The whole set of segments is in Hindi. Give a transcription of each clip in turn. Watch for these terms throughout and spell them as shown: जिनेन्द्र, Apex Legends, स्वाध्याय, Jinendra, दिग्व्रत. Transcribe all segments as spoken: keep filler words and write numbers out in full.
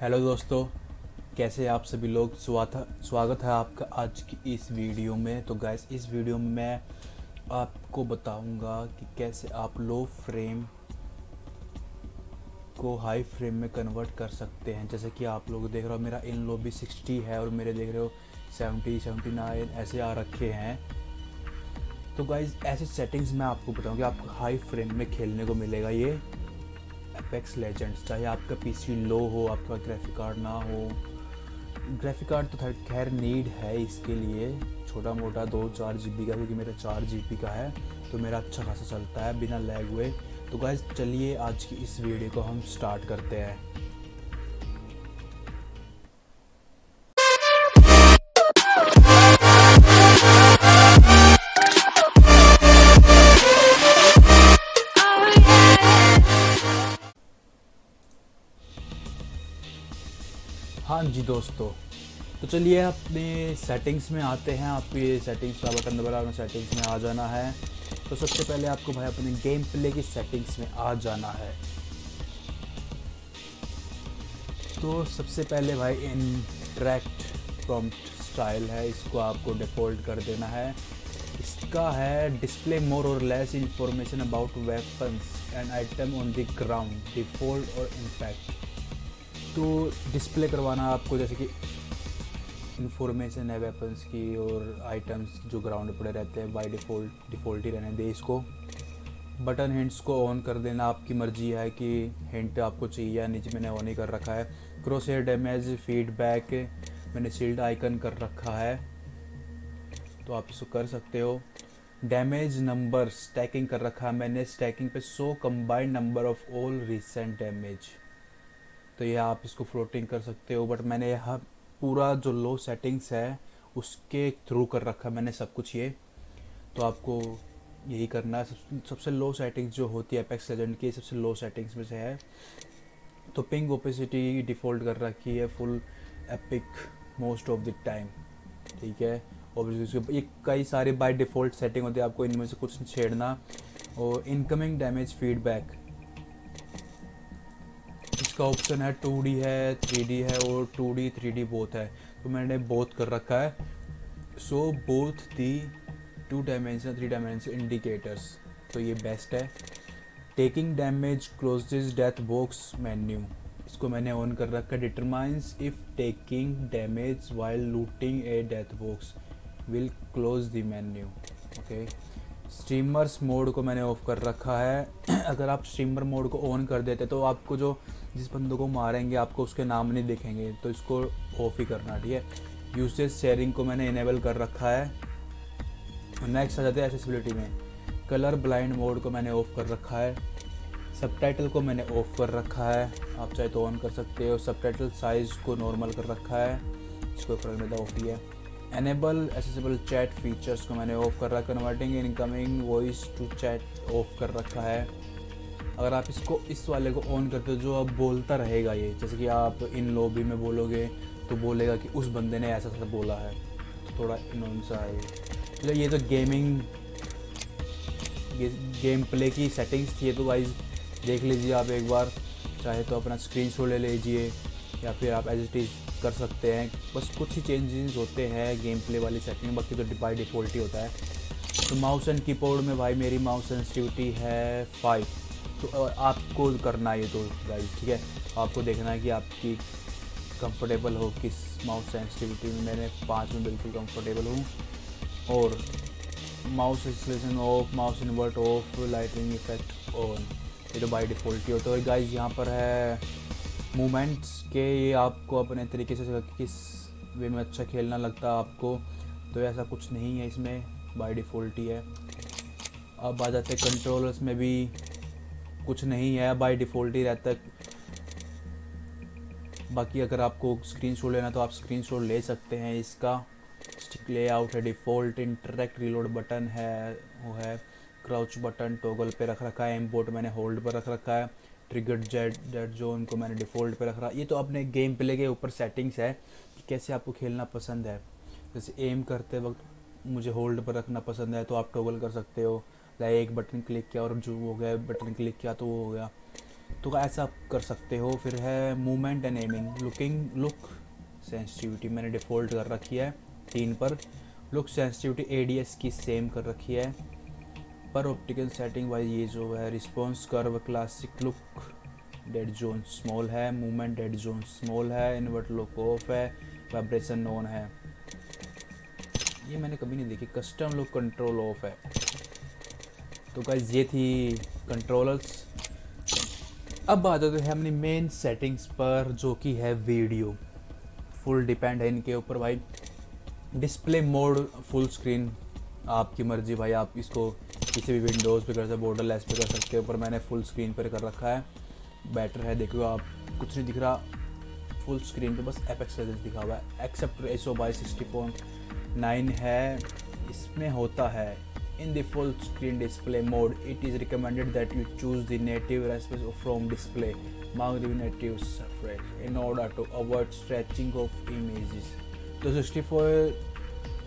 हेलो दोस्तों, कैसे आप सभी लोग। स्वागत है आपका आज की इस वीडियो में। तो गाइस, इस वीडियो में मैं आपको बताऊंगा कि कैसे आप लो फ्रेम को हाई फ्रेम में कन्वर्ट कर सकते हैं। जैसे कि आप लोग देख रहे हो, मेरा इन लोबी साठ है और मेरे देख रहे हो सत्तर, उन्यासी ऐसे आ रखे हैं। तो गाइस, ऐसे सेटिंग्स मैं आपको बताऊँगी, आपको हाई फ्रेम में खेलने को मिलेगा ये Apex Legends। चाहे आपका पीसी लो हो, आपका ग्राफिक कार्ड ना हो। ग्राफिक कार्ड तो खैर नीड है इसके लिए, छोटा मोटा दो चार जी बी का, क्योंकि मेरा चार जी बी का है तो मेरा अच्छा खासा चलता है बिना लैग हुए। तो गाइस, चलिए आज की इस वीडियो को हम स्टार्ट करते हैं। हाँ जी दोस्तों, तो चलिए अपने सेटिंग्स में आते हैं। आपको ये सेटिंग्स का बटन दबाना, अपने सेटिंग्स में आ जाना है। तो सबसे पहले आपको भाई अपने गेम प्ले की सेटिंग्स में आ जाना है। तो सबसे पहले भाई इंटरैक्ट प्रॉम्प्ट स्टाइल है, इसको आपको डिफ़ॉल्ट कर देना है। इसका है डिस्प्ले मोर और less information about weapons and item on the ground, default और इम्पैक्ट। तो डिस्प्ले करवाना आपको, जैसे कि इंफॉर्मेशन है वेपन्स की और आइटम्स जो ग्राउंड पड़े रहते हैं, बाय डिफ़ॉल्ट डिफ़ॉल्ट ही रहने दे इसको। बटन हिंट्स को ऑन कर देना, आपकी मर्जी है कि हिंट आपको चाहिए या नीचे। मैंने ऑन ही कर रखा है। क्रॉस हेयर डैमेज फीडबैक मैंने शील्ड आइकन कर रखा है, तो आप इसको कर सकते हो। डैमेज नंबर स्टैकिंग कर रखा है मैंने, स्टैकिंग पे show combined number of all recent damage, तो यह आप इसको फ्लोटिंग कर सकते हो। बट मैंने यह पूरा जो लो सेटिंग्स है उसके थ्रू कर रखा मैंने सब कुछ ये, तो आपको यही करना है। सब, सबसे लो सेटिंग्स जो होती है Apex Legends की, सबसे लो सेटिंग्स में से है। तो पिंग ओपेसिटी डिफ़ॉल्ट कर रखी है full epic most of the time, ठीक है। और ये कई सारे बाय डिफ़ॉल्ट सेटिंग होती है, आपको इनमें से कुछ छेड़ना। और इनकमिंग डैमेज फीडबैक का ऑप्शन है, टू डी है, थ्री डी है और two D three D both है, तो मैंने बोथ कर रखा है। So both the two dimension three dimension indicators, तो ये बेस्ट है। Taking damage closes death box menu, इसको मैंने ऑन कर रखा है। Determines if taking damage while looting a death box will close the menu, okay. Streamers mode को मैंने ऑफ कर रखा है। अगर आप स्ट्रीमर मोड को ऑन कर देते तो आपको जो जिस बंदों को मारेंगे आपको उसके नाम नहीं दिखेंगे, तो इसको ऑफ ही करना, ठीक है। यूसेज शेयरिंग को मैंने इनेबल कर रखा है। नेक्स्ट आ जाते हैं एक्सेसिबिलिटी में। कलर ब्लाइंड मोड को मैंने ऑफ कर रखा है। सबटाइटल को मैंने ऑफ कर रखा है, आप चाहे तो ऑन कर सकते हो। सबटाइटल साइज़ को नॉर्मल कर रखा है, इसको फर्क नहीं ऑफ ही है। एनेबल एक्सेसिबल चैट फीचर्स को मैंने ऑफ कर रखा है। Converting incoming voice to chat off कर रखा है। अगर आप इसको इस वाले को ऑन करते हो जो आप बोलता रहेगा ये, जैसे कि आप इन लॉबी में बोलोगे तो बोलेगा कि उस बंदे ने ऐसा ऐसा बोला है, तो थोड़ा इनोन सा है। चलो, ये तो गेमिंग ये गेम प्ले की सेटिंग्स थी। तो वाइज देख लीजिए आप एक बार, चाहे तो अपना स्क्रीनशॉट ले लीजिए या फिर आप एज इट इज़ कर सकते हैं। बस कुछ ही चेंजेस होते हैं गेम प्ले वाली सेटिंग, बाकी तो बाय डिफ़ॉल्ट ही होता है। तो माउस एंड कीबोर्ड में भाई मेरी माउस सेंसिटिविटी है फाइव, तो आपको करना ये तो गाइस, ठीक है। आपको देखना है कि आपकी कंफर्टेबल हो किस माउस सेंसिटिविटी में। मैंने पाँच में बिल्कुल कंफर्टेबल हूँ। और mouse acceleration off, mouse invert off, lighting effect on, ये तो बाय डिफ़ॉल्ट ही होता है गाइस। यहाँ पर है मूवमेंट्स के, ये आपको अपने तरीके से किस वे में अच्छा खेलना लगता है आपको, तो ऐसा कुछ नहीं है इसमें, बाय डिफ़ॉल्ट ही है। अब आ जाते हैं कंट्रोलर्स में, भी कुछ नहीं है, बाय डिफ़ॉल्ट ही रहता है। बाकी अगर आपको स्क्रीनशॉट लेना तो आप स्क्रीनशॉट ले सकते हैं। इसका स्टिक लेआउट है डिफ़ॉल्ट, इंटरैक्ट रिलोड बटन है वो है, क्राउच बटन टॉगल पे रख रखा है, एमबोट मैंने होल्ड पर रख रखा है, ट्रिगर जेड डेड जोन को मैंने डिफ़ॉल्ट पे रख रखा है। ये तो अपने गेम प्ले के ऊपर सेटिंग्स है कि कैसे आपको खेलना पसंद है। जैसे एम करते वक्त मुझे होल्ड पर रखना पसंद है तो आप टॉगल कर सकते हो, लाइक एक बटन क्लिक किया और जो हो गया, बटन क्लिक किया तो वो हो गया। तो ऐसा आप कर सकते हो। फिर है movement and aiming, looking look sensitivity मैंने डिफ़ॉल्ट कर रखी है तीन पर, लुक सेंसिटिविटी एडीएस की सेम कर रखी है, पर ऑप्टिकल सेटिंग वाइज ये जो है response curve classic look dead zone small है, मूवमेंट डेड जोन स्मॉल है, इन्वर्ट लुक ऑफ है, वाइब्रेशन ऑन है, ये मैंने कभी नहीं देखी। कस्टम लुक कंट्रोल ऑफ है। तो गाइस ये थी कंट्रोलर्स। अब आ जाते हैं अपनी मेन सेटिंग्स पर, जो कि है वीडियो। फुल डिपेंड है इनके ऊपर भाई। डिस्प्ले मोड फुल स्क्रीन आपकी मर्जी भाई, आप इसको किसी भी विंडोज़ पे कर सकते हो, बॉर्डर लेस पे कर सकते हो, पर मैंने फुल स्क्रीन पर कर रखा है। बेटर है, देखो आप कुछ नहीं दिख रहा फुल स्क्रीन पे, बस एपेक्स लेजेंड्स दिखा हुआ है। Aspect so by sixty four nine है, इसमें होता है in the full screen display mode it is recommended that you choose the native response from display among the native surface in order to avoid stretching of images। तो sixty four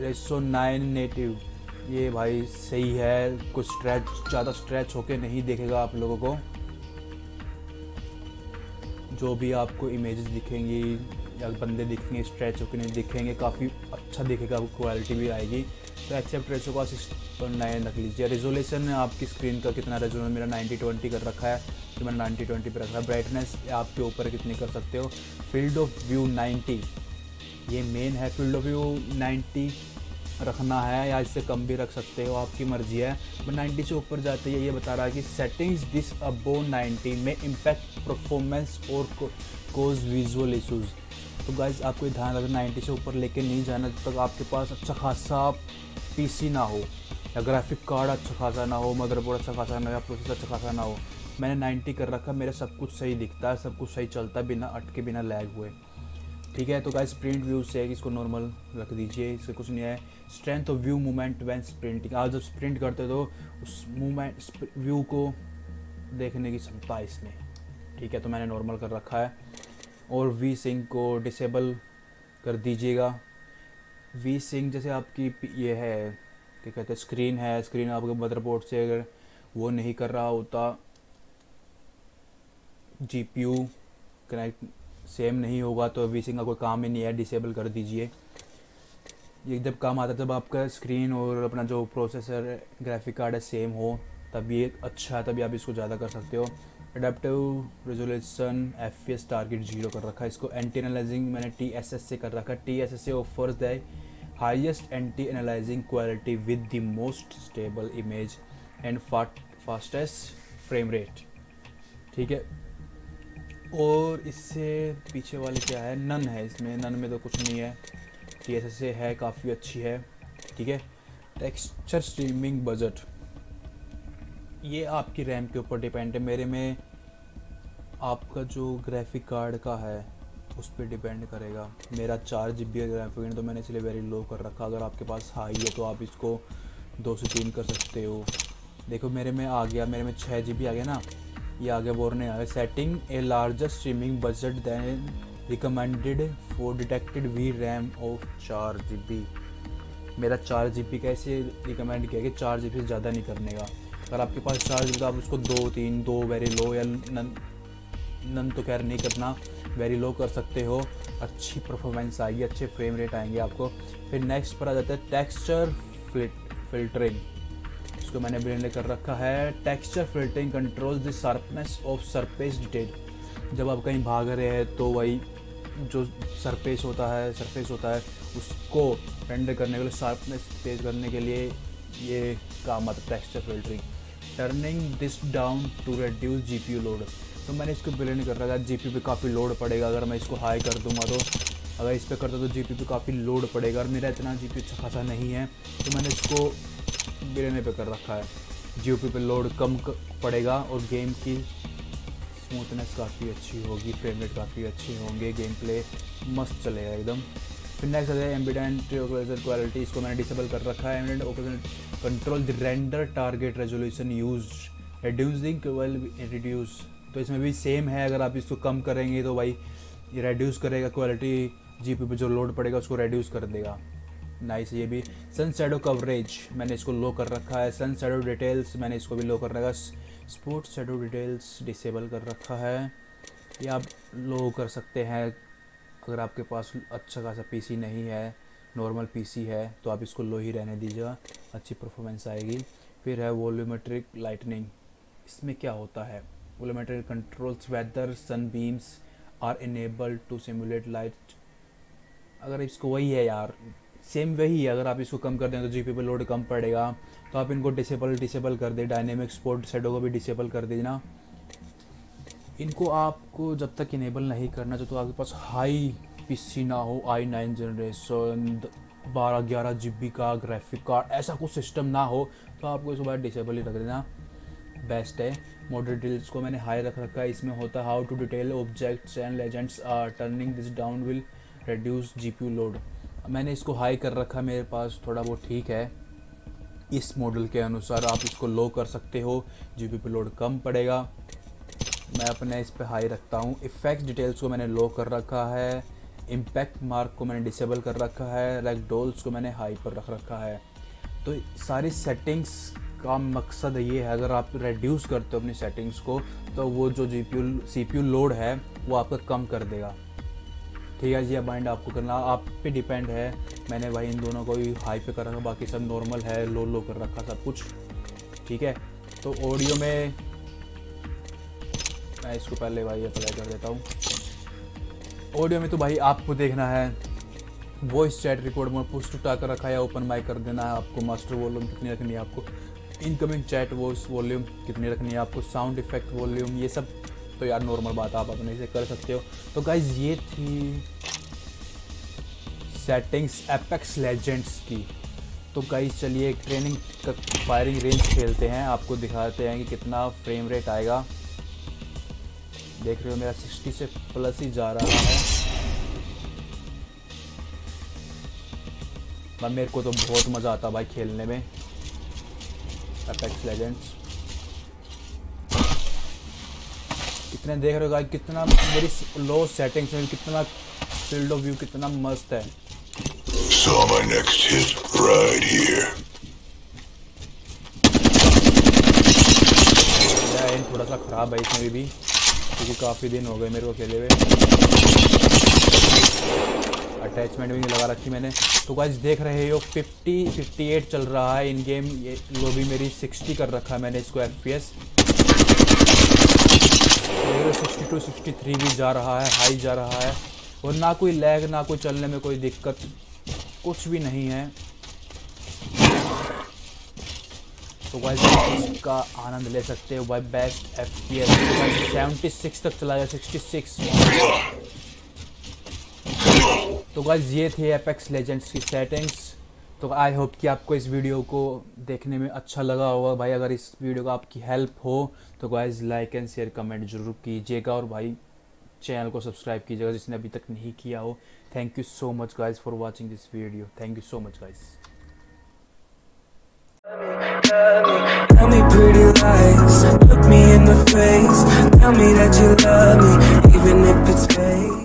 by nine native ये भाई सही है, कुछ स्ट्रेच ज़्यादा स्ट्रेच होके नहीं देखेगा आप लोगों को। जो भी आपको इमेजेस दिखेंगी या बंदे दिखेंगे स्ट्रेच होके नहीं दिखेंगे, काफ़ी अच्छा दिखेगा, क्वालिटी भी आएगी। तो एक्सेप्ट रेशो का सिक्स पॉइंट नाइन रख लीजिए। रेजोल्यूशन आपकी स्क्रीन का कितना रेजोल्यूशन, मेरा नाइंटी ट्वेंटी कर रखा है, तो मैंने नाइंटी ट्वेंटी पे रखा है। ब्राइटनेस आपके ऊपर कितनी कर सकते हो। फील्ड ऑफ व्यू नाइंटी, ये मेन है, फील्ड ऑफ व्यू नाइंटी रखना है या इससे कम भी रख सकते हो, आपकी मर्जी है। मैं नाइंटी से ऊपर जाते ही ये बता रहा है कि सेटिंग्स दिस अबो नाइंटी में इम्पैक्ट परफॉर्मेंस और कोज विजुअल इशूज़। तो गाइज आपको ध्यान रखना नाइंटी से ऊपर लेके नहीं जाना जब तक आपके पास अच्छा खासा पीसी ना हो या ग्राफिक कार्ड अच्छा खासा ना हो, मदरबोर्ड अच्छा खासा ना हो या प्रोसेसर अच्छा खासा ना हो। मैंने नाइंटी कर रखा, मेरा सब कुछ सही दिखता है, सब कुछ सही चलता है, बिना अटके बिना लैग हुए, ठीक है। तो गाइस प्रिंट व्यू से इसको नॉर्मल रख दीजिए, इससे कुछ नहीं है। Strength of view movement when sprinting, आप जब स्प्रिंट करते हो तो उस मूवमेंट व्यू को देखने की क्षमता इसमें, ठीक है। तो मैंने नॉर्मल कर रखा है। और वी सिंक को डिसेबल कर दीजिएगा। वी सिंक जैसे आपकी ये है क्या कहते हैं स्क्रीन है, स्क्रीन आपके मदरबोर्ड से अगर वो नहीं कर रहा होता, जीपीयू कनेक्ट सेम नहीं होगा, तो वी सिंक का कोई काम ही नहीं है, डिसेबल कर दीजिए। ये जब काम आता है जब आपका स्क्रीन और अपना जो प्रोसेसर ग्राफिक कार्ड है सेम हो, तब ये अच्छा है, तभी आप इसको ज़्यादा कर सकते हो। Adaptive resolution F P S target zero कर रखा है, इसको एंटी एनालाइजिंग मैंने टी एस एस से कर रखा है। टी एस एस से offers the highest anti aliasing quality with the most stable image and fastest frame rate, ठीक है। और इससे पीछे वाले क्या है, नन है, इसमें नन में तो कुछ नहीं है। टी एस एस से है, काफ़ी अच्छी है, ठीक है। टेक्सचर स्ट्रीमिंग बजट, ये आपकी रैम के ऊपर डिपेंड है। मेरे में आपका जो ग्राफिक कार्ड का है उस पर डिपेंड करेगा। मेरा चार जी बी ग्राफिक है तो मैंने इसलिए वेरी लो कर रखा, अगर आपके पास हाई है तो आप इसको दो से तीन कर सकते हो। देखो मेरे में आ गया, मेरे में छः जी बी आ गया ना, ये आ गया बोर्ने आ गया। Setting a larger streaming budget than recommended for detected V RAM of चार जी बी। मेरा चार जी बी कैसे रिकमेंड किया कि चार जी बी से ज़्यादा नहीं करने का। अगर आपके पास चार जी बी तो आप उसको दो तीन दो वेरी लो या नन नन तो खैर नहीं करना, वेरी लो कर सकते हो, अच्छी परफॉर्मेंस आएगी, अच्छे फ्रेम रेट आएंगे आपको। फिर नेक्स्ट पर आ जाता है टेक्सचर फिल्टरिंग, इसको मैंने ब्रेनले कर रखा है। Texture filtering control the sharpness of surface detail. जब आप कहीं भाग रहे हैं तो वही जो सरफेस होता है सरफेस होता है उसको रेंडर करने के लिए, शार्पनेस तेज करने के लिए ये काम आता है texture filtering. Turning this down to reduce G P U load, तो मैंने इसको ब्लेंड कर रखा है। जी पी पे काफ़ी लोड पड़ेगा, अगर मैं इसको हाई कर दूंगा तो, अगर इस पर करता तो जी पी पे काफ़ी लोड पड़ेगा, और मेरा इतना जी पी अच्छा खासा नहीं है तो मैंने इसको ब्लेंड पे कर रखा है। जी पी पे लोड कम पड़ेगा और गेम की स्मूथनेस काफ़ी अच्छी होगी, फ्रेम रेट काफ़ी अच्छे होंगे, गेम प्ले मस्त चलेगा एकदम। फिर नेक्स्ट आता है एम्बिडेंट ऑक्लूजन क्वालिटी, इसको मैंने डिसेबल कर रखा है। Ambient occlusion control the render target resolution use reducing reduce, तो इसमें भी सेम है। अगर आप इसको कम करेंगे तो भाई ये रेड्यूस करेगा क्वालिटी, जीपी पे जो लोड पड़ेगा उसको रेड्यूस कर देगा। नाइस। ये भी सन शैडो कवरेज मैंने इसको लो कर रखा है। सन शैडो डिटेल्स मैंने इसको भी लो कर रखा है। स्पोर्ट शैडो डिटेल्स डिसेबल कर रखा है, ये आप लो कर सकते हैं। अगर आपके पास अच्छा खासा पीसी नहीं है, नॉर्मल पीसी है, तो आप इसको लो ही रहने दीजिएगा, अच्छी परफॉर्मेंस आएगी। फिर है वॉल्यूमेट्रिक लाइटनिंग, इसमें क्या होता है, volumetric controls whether sun beams are enabled to simulate light. अगर इसको वही है यार, सेम वही है, अगर आप इसको कम कर दें तो जीपी पे लोड कम पड़ेगा, तो आप इनको डिसेबल डिसेबल कर दें। डायनेमिक स्पोर्ट शैडो को भी डिसेबल कर देना। इनको आपको जब तक इनेबल नहीं करना चाहते, तो आपके पास हाई पीसी ना हो, आई नाइन जनरेशन बारह ग्यारह जी बी का ग्राफिक कार्ड, ऐसा कुछ सिस्टम ना हो, तो आपको इसको बाहर डिसेबल ही रख देना, बेस्ट है। मोड डिटेल्स को मैंने हाई रख रखा है। इसमें होता है how to detail objects and legends, turning this down will reduce GPU load. मैंने इसको हाई कर रखा, मेरे पास थोड़ा बहुत ठीक है। इस मॉडल के अनुसार आप इसको लो कर सकते हो, जीपीयू पे लोड कम पड़ेगा। मैं अपने इस पे हाई रखता हूँ। इफेक्ट डिटेल्स को मैंने लो कर रखा है। इम्पैक्ट मार्क को मैंने डिसेबल कर रखा है। रैगडॉल्स को मैंने हाई पर रख रखा है। तो सारी सेटिंग्स का मकसद ये है, अगर आप रेड्यूस करते हो अपनी सेटिंग्स को, तो वो जो जीपीयू सीपीयू लोड है वो आपका कम कर देगा। ठीक है जी, अब माइंड आपको करना, आप पे डिपेंड है। मैंने भाई इन दोनों को ही हाई पे कर रखा, बाकी सब नॉर्मल है, लो लो कर रखा सब कुछ। ठीक है, तो ऑडियो में मैं इसको पहले भाई अप्लाई कर देता हूँ। ऑडियो में तो भाई आपको देखना है, वॉइस चैट रिकॉर्ड में पुश टू टॉक रखा है, ओपन माइक कर देना है आपको, मास्टर वॉल्यूम कितनी रखनी है आपको, इनकमिंग चैट वॉइस वॉल्यूम कितनी रखनी है आपको, साउंड इफेक्ट वॉल्यूम, ये सब तो यार नॉर्मल बात आप अपने से कर सकते हो। तो गाइज ये थी सेटिंग्स एपेक्स लेजेंड्स की। तो गाइज चलिए एक ट्रेनिंग का फायरिंग रेंज खेलते हैं, आपको दिखाते हैं कि कितना फ्रेम रेट आएगा। देख रहे हो मेरा सिक्सटी से प्लस ही जा रहा है, पर मेरे को तो बहुत मज़ा आता भाई खेलने में एपेक्स लेजेंड्स। कितने देख रहे होगा, कितना मेरी लो सेटिंग्स में कितना फील्ड ऑफ व्यू कितना मस्त है। लाइन थोड़ा सा खराब है इसमें भी, क्योंकि काफ़ी दिन हो गए मेरे को खेले हुए। अटैचमेंट भी नहीं लगा रखी मैंने। तो गाइस देख रहे हो फिफ्टी, फिफ्टी एट चल रहा है इन गेम। ये लो भी मेरी सिक्सटी कर रखा है मैंने इसको, F P S sixty two, sixty three भी जा रहा है, हाई जा रहा है। और ना कोई लैग, ना कोई चलने में कोई दिक्कत, कुछ भी नहीं है। तो गाइस इसका आनंद ले सकते हो भाई, best F P S seventy six तक चला गया, सिक्सटी सिक्स। तो गाइस ये थे एपेक्स लेजेंड्स की सेटिंग्स। तो आई होप कि आपको इस वीडियो को देखने में अच्छा लगा होगा भाई। अगर इस वीडियो का आपकी हेल्प हो तो guys like and share comment जरूर कीजिएगा, और भाई चैनल को सब्सक्राइब कीजिएगा जिसने अभी तक नहीं किया हो। Thank you so much guys for watching this video. Thank you so much guys.